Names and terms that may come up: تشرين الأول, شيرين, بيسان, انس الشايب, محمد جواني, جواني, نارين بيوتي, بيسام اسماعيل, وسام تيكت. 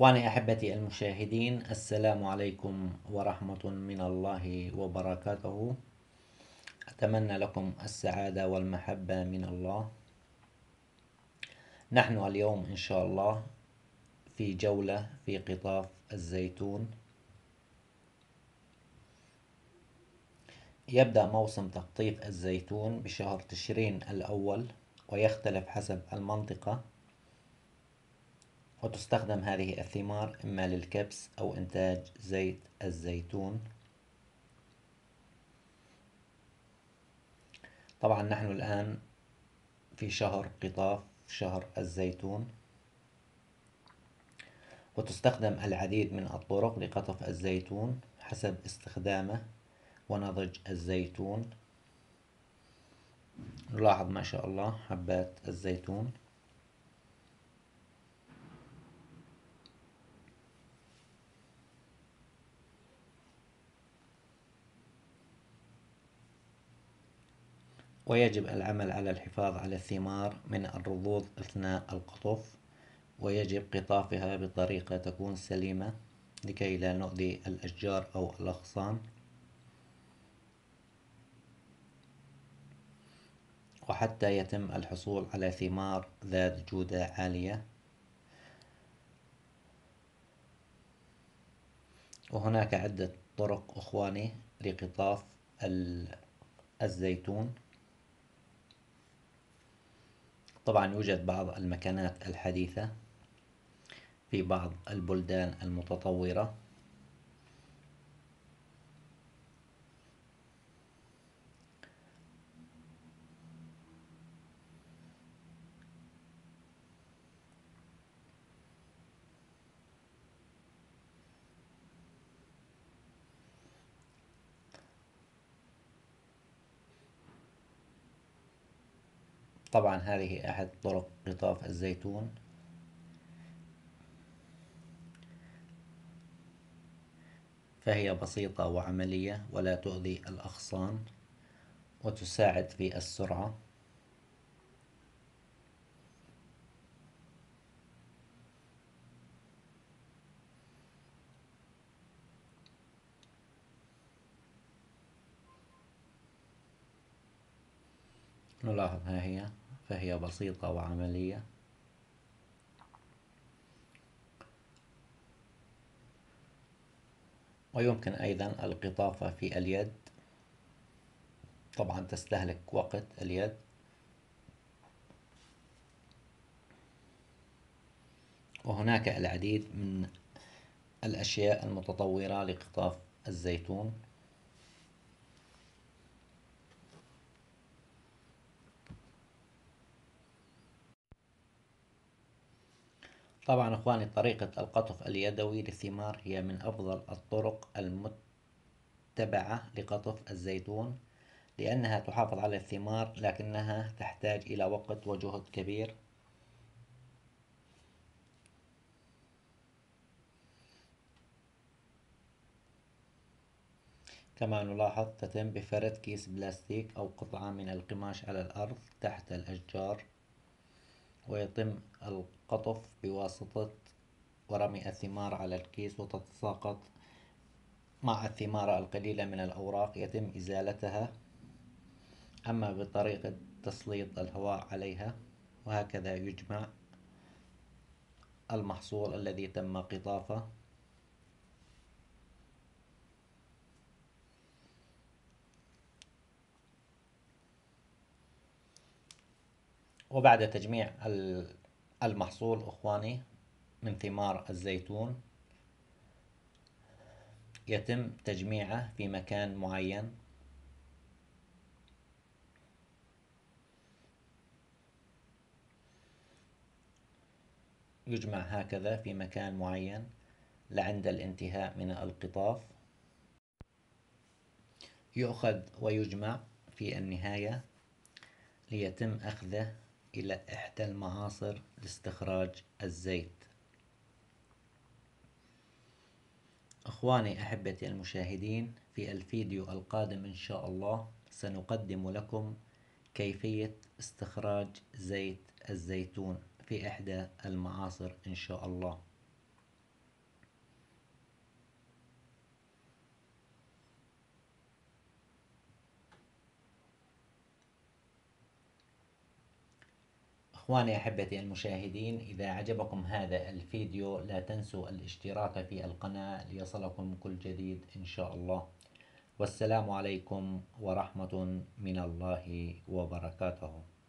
وعلى أحبتي المشاهدين، السلام عليكم ورحمة من الله وبركاته. أتمنى لكم السعادة والمحبة من الله. نحن اليوم إن شاء الله في جولة في قطاف الزيتون. يبدأ موسم تقطيف الزيتون بشهر تشرين الأول، ويختلف حسب المنطقة، وتستخدم هذه الثمار إما للكبس أو إنتاج زيت الزيتون. طبعا نحن الآن في شهر قطاف، شهر الزيتون، وتستخدم العديد من الطرق لقطف الزيتون حسب استخدامه ونضج الزيتون. نلاحظ ما شاء الله حبات الزيتون. ويجب العمل على الحفاظ على الثمار من الرضوض أثناء القطف، ويجب قطافها بطريقة تكون سليمة لكي لا نؤذي الأشجار أو الأغصان. وحتى يتم الحصول على ثمار ذات جودة عالية. وهناك عدة طرق إخواني لقطاف الزيتون. طبعا يوجد بعض المكانات الحديثة في بعض البلدان المتطورة، طبعا هذه أحد طرق قطاف الزيتون. فهي بسيطة وعملية ولا تؤذي الأغصان، وتساعد في السرعة. نلاحظ ها هي، فهي بسيطة وعملية. ويمكن أيضا القطافة في اليد، طبعا تستهلك وقت اليد، وهناك العديد من الأشياء المتطورة لقطاف الزيتون. طبعا اخواني طريقة القطف اليدوي للثمار هي من افضل الطرق المتبعة لقطف الزيتون، لانها تحافظ على الثمار، لكنها تحتاج الى وقت وجهد كبير. كما نلاحظ تتم بفرد كيس بلاستيك او قطعة من القماش على الارض تحت الاشجار، ويتم القطف بواسطة ورمي الثمار على الكيس، وتتساقط مع الثمار القليلة من الأوراق يتم إزالتها، أما بطريقة تسليط الهواء عليها، وهكذا يجمع المحصول الذي تم قطافه. وبعد تجميع المحصول اخواني من ثمار الزيتون يتم تجميعه في مكان معين. يجمع هكذا في مكان معين لعند الانتهاء من القطاف، يؤخذ ويجمع في النهاية ليتم أخذه إلى إحدى المعاصر لاستخراج الزيت. أخواني أحبتي المشاهدين، في الفيديو القادم إن شاء الله سنقدم لكم كيفية استخراج زيت الزيتون في إحدى المعاصر إن شاء الله. إخواني أحبتي المشاهدين، إذا عجبكم هذا الفيديو لا تنسوا الاشتراك في القناة ليصلكم كل جديد إن شاء الله. والسلام عليكم ورحمة من الله وبركاته.